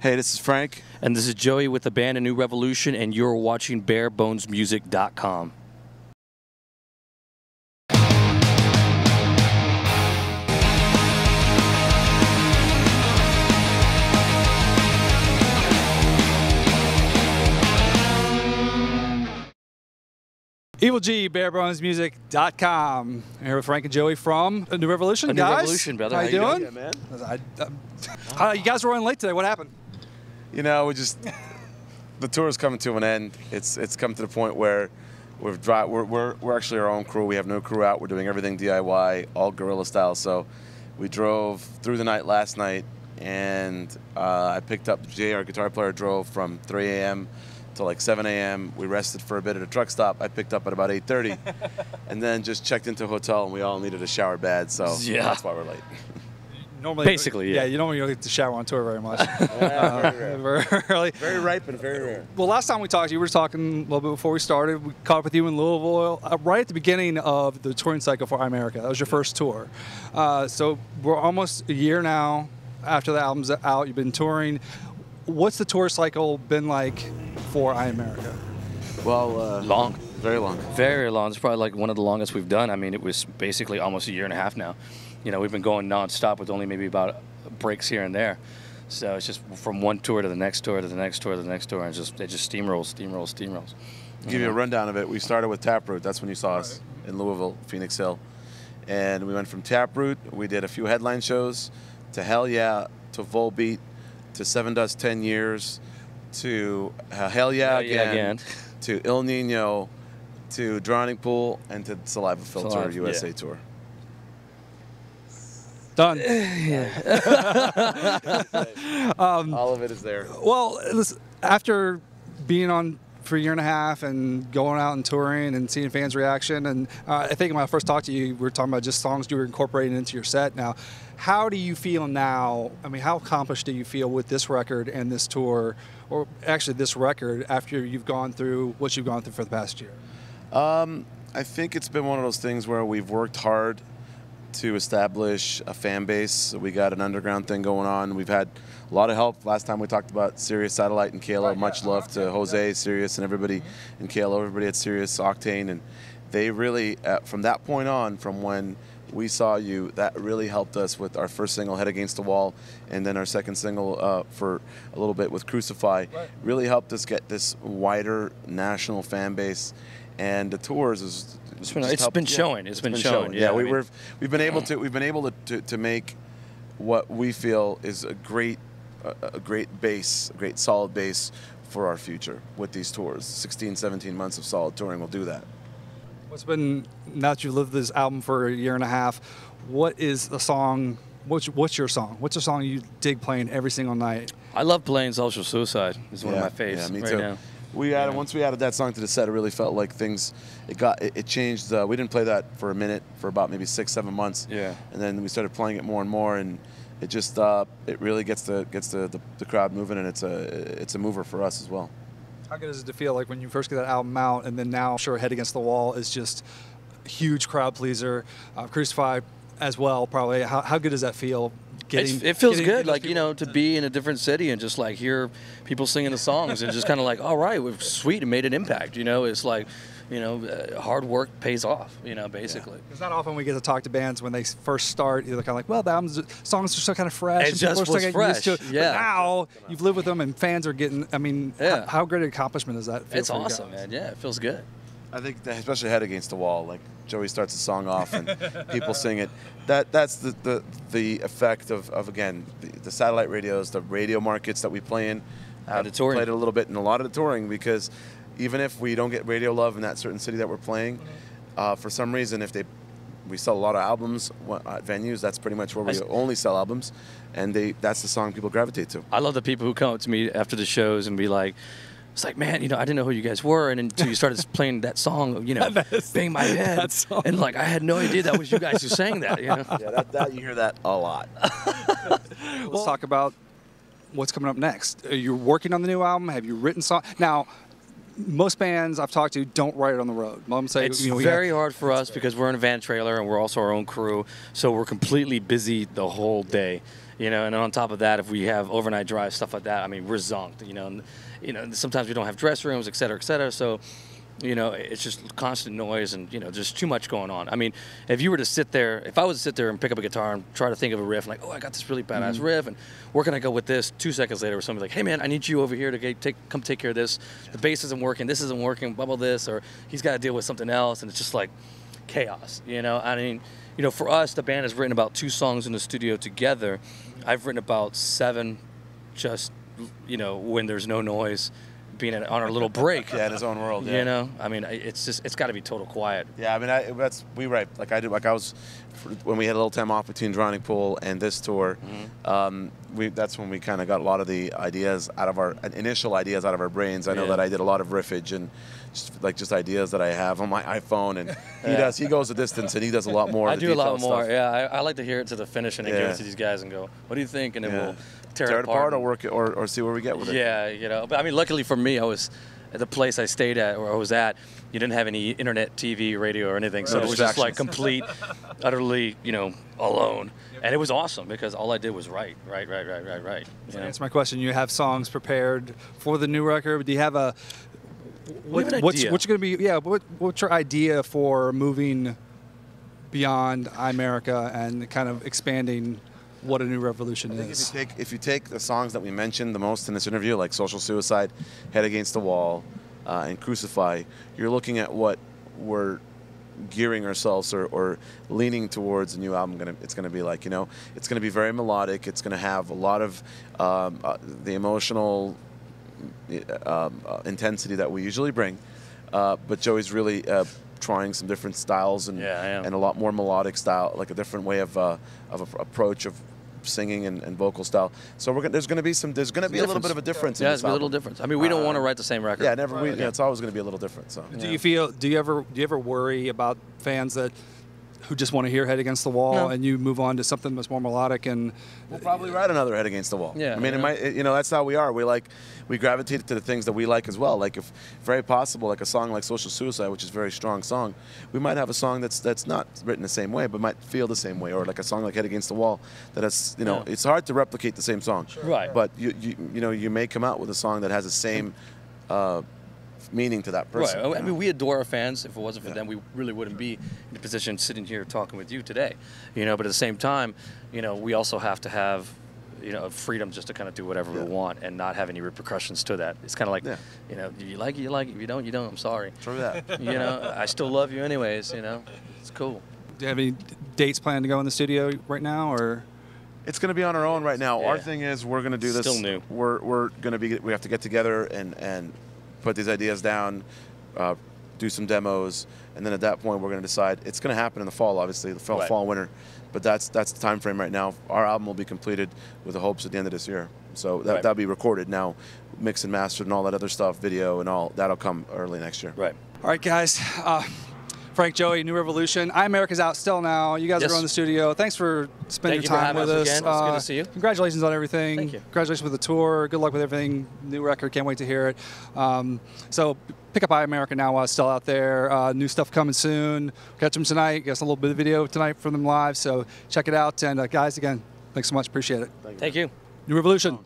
Hey, this is Frank. And this is Joey with the band A New Revolution, and you're watching BareBonesMusic.com. Evil G, BareBonesMusic.com. I'm here with Frank and Joey from A New Revolution, guys. A New Revolution, brother. How you doing? Yeah, man. You guys were running late today. What happened? You know, we just the tour is coming to an end. It's come to the point where we're actually our own crew. We have no crew out. We're doing everything DIY, all guerrilla style. So we drove through the night last night, and I picked up Jay, our guitar player, drove from 3 a.m. till like 7 a.m. We rested for a bit at a truck stop. I picked up at about 8:30, and then just checked into a hotel, and we all needed a shower bad, so yeah, that's why we're late. Normally, basically, yeah. You don't really get to shower on tour very much. Very rare. Very ripe and very rare. Well, last time we talked, you were talking a little bit before we started. We caught up with you in Louisville right at the beginning of the touring cycle for iAmerica. That was your first tour. So we're almost a year now after the album's out. You've been touring. What's the tour cycle been like for iAmerica? Well, long. Very long. Very long. It's probably like one of the longest we've done. I mean, it was basically almost a year and a half now. You know, we've been going nonstop with only maybe about breaks here and there. So it's just from one tour to the next tour to the next tour to the next tour, and it just steamrolls. Give you a rundown of it. We started with Taproot. That's when you saw us in Louisville, Phoenix Hill. And we went from Taproot, we did a few headline shows, to Hell Yeah, to Volbeat, to Seven Dust 10 Years, to Hell Yeah again, to Il Nino, to Drowning Pool, and to Saliva Filter USA Tour. Done. Yeah. All of it is there. Well, listen, after being on for a year and a half and going out and touring and seeing fans' reaction, and I think when I first talked to you, we were talking about just songs you were incorporating into your set now. How do you feel now? I mean, how accomplished do you feel with this record and this tour, or actually this record, after you've gone through what you've gone through for the past year? I think it's been one of those things where we've worked hard to establish a fan base. We got an underground thing going on. We've had a lot of help. Last time we talked about Sirius Satellite and KLO. Much love to Jose, Sirius, and everybody in KLO, everybody at Sirius Octane. And they really, from that point on, from when we saw you, that really helped us with our first single, Head Against the Wall, and then our second single for a little bit with Crucify. Really helped us get this wider national fan base. And the tours is it's been showing. Yeah, we've been able to make what we feel is a great solid base for our future with these tours. 16, 17 months of solid touring will do that. What's been, now that you've lived this album for a year and a half, what is the song? What's your song? What's a song you dig playing every single night? I love playing Social Suicide. It's one of my faves. Yeah, me too. Now. We added, once we added that song to the set, it really felt like things, it changed. We didn't play that for a minute, for about maybe 6, 7 months. Yeah. And then we started playing it more and more, and it just, it really gets the crowd moving, and it's a mover for us as well. How good is it to feel like when you first get that album out, and then now, sure, Head Against the Wall is just a huge crowd pleaser, Crucify as well, probably. How good does that feel? It feels good, like, you know, to be in a different city and just like hear people singing the songs and just kind of like, all right, we're sweet and made an impact. You know, it's like, you know, hard work pays off, you know, basically. It's not often we get to talk to bands when they first start. They're kind of like, well, the songs are still kind of fresh. It just was fresh. Yeah. But now you've lived with them and fans are getting, I mean, how great an accomplishment is that? It's awesome, man. Yeah, it feels good. I think that especially Head Against the Wall, like Joey starts a song off and people sing it. That's the effect of again, the satellite radios, the radio markets that we play in. I've played it a little bit in a lot of the touring, because even if we don't get radio love in that certain city that we're playing, for some reason, if we sell a lot of albums at venues, that's pretty much where we only sell albums, and that's the song people gravitate to. I love the people who come up to me after the shows and be like, it's like, man, you know, I didn't know who you guys were, and until you started playing that song, you know, bang my head, and like I had no idea that was you guys who sang that. You know? Yeah, that you hear that a lot. Let's talk about what's coming up next. Are you working on the new album? Have you written songs? Now, most bands I've talked to don't write it on the road. It's very hard for us because we're in a van trailer and we're also our own crew, so we're completely busy the whole day. you know. And on top of that, if we have overnight drives, stuff like that, I mean, we're zonked, you know. And, you know, sometimes we don't have dress rooms, et cetera, et cetera. So, you know, it's just constant noise and, you know, just too much going on. I mean, if you were to sit there, if I was to sit there and pick up a guitar and try to think of a riff, like, oh, I got this really badass riff, and where can I go with this? 2 seconds later, somebody's like, hey, man, I need you over here to come take care of this. The bass isn't working. This isn't working. Bubble this, or he's got to deal with something else. And it's just like chaos, you know? I mean, you know, for us, the band has written about 2 songs in the studio together. I've written about 7 just, you know, when there's no noise, being on our little break. Yeah, in his own world. Yeah. You know, I mean, it's just, it's got to be total quiet. Yeah, I mean, we write, like I do, like I was, when we had a little time off between Drowning Pool and this tour, that's when we kind of got a lot of the ideas out of our, initial ideas out of our brains. I know that I did a lot of riffage and just ideas that I have on my iPhone, and he does, he goes a distance and he does a lot more. I do a lot more, stuff. Yeah. I like to hear it to the finish and then give it to these guys and go, what do you think? And then we'll tear it apart or work it, or see where we get with it. Yeah, you know, but I mean, luckily for me, I was at the place I stayed at, or I was at, you didn't have any internet, TV, radio, or anything, so it was just like complete, utterly, you know, alone. And it was awesome because all I did was write. So that's my question. You have songs prepared for the new record. Do you have a what's going to be? Yeah, what's your idea for moving beyond iAmerica and kind of expanding what A New Revolution is? If you take the songs that we mentioned the most in this interview, like Social Suicide, Head Against the Wall, and Crucify, you're looking at what we're gearing ourselves or leaning towards a new album. It's going to be like, you know, it's going to be very melodic. It's going to have a lot of the emotional intensity that we usually bring. But Joey's really trying some different styles and a lot more melodic style, like a different way of approach of singing and vocal style. So there's gonna be a little bit of a difference. Yeah, it's a little difference. I mean, we don't want to write the same record. Yeah, never. Yeah, it's always gonna be a little different. So do you ever worry about fans who just want to hear Head Against the Wall and you move on to something that's more melodic? And we'll probably write another Head Against the Wall. Yeah, I mean, you know, that's how we are. We gravitate to the things that we like as well. Like, if very possible, like a song like Social Suicide, which is a very strong song, we might have a song that's not written the same way, but might feel the same way. Or like a song like Head Against the Wall, that has, you know, it's hard to replicate the same song. Sure. Right. But you know, you may come out with a song that has the same meaning to that person. Right. I mean, we adore our fans. If it wasn't for them, we really wouldn't be in the position sitting here talking with you today. You know, but at the same time, you know, we also have to have, you know, freedom just to kind of do whatever we want and not have any repercussions to that. It's kind of like, you know, you like it, you like it. If you don't, you don't. I'm sorry. True that. You know, I still love you anyways, you know. It's cool. Do you have any dates planned to go in the studio right now, or? It's going to be on our own right now. Our thing is we're going to do this. Still new. We're going to be, we have to get together and put these ideas down, do some demos, and then at that point we're going to decide. It's going to happen in the fall, obviously, the fall winter, but that's the time frame right now. Our album will be completed with the hopes at the end of this year. So that'll be recorded now, mixed and mastered and all that other stuff, video and all, that'll come early next year. Right. All right, guys. Frank, Joey, New Revolution. iAmerica's out still now. You guys are in the studio. Thanks for spending your time with us. Again. It's good to see you. Congratulations on everything. Thank you. Congratulations with the tour. Good luck with everything. New record. Can't wait to hear it. So pick up iAmerica now while it's still out there. New stuff coming soon. Catch them tonight. Got a little bit of video tonight from them live. So check it out. And guys, again, thanks so much. Appreciate it. Thank you. New Revolution.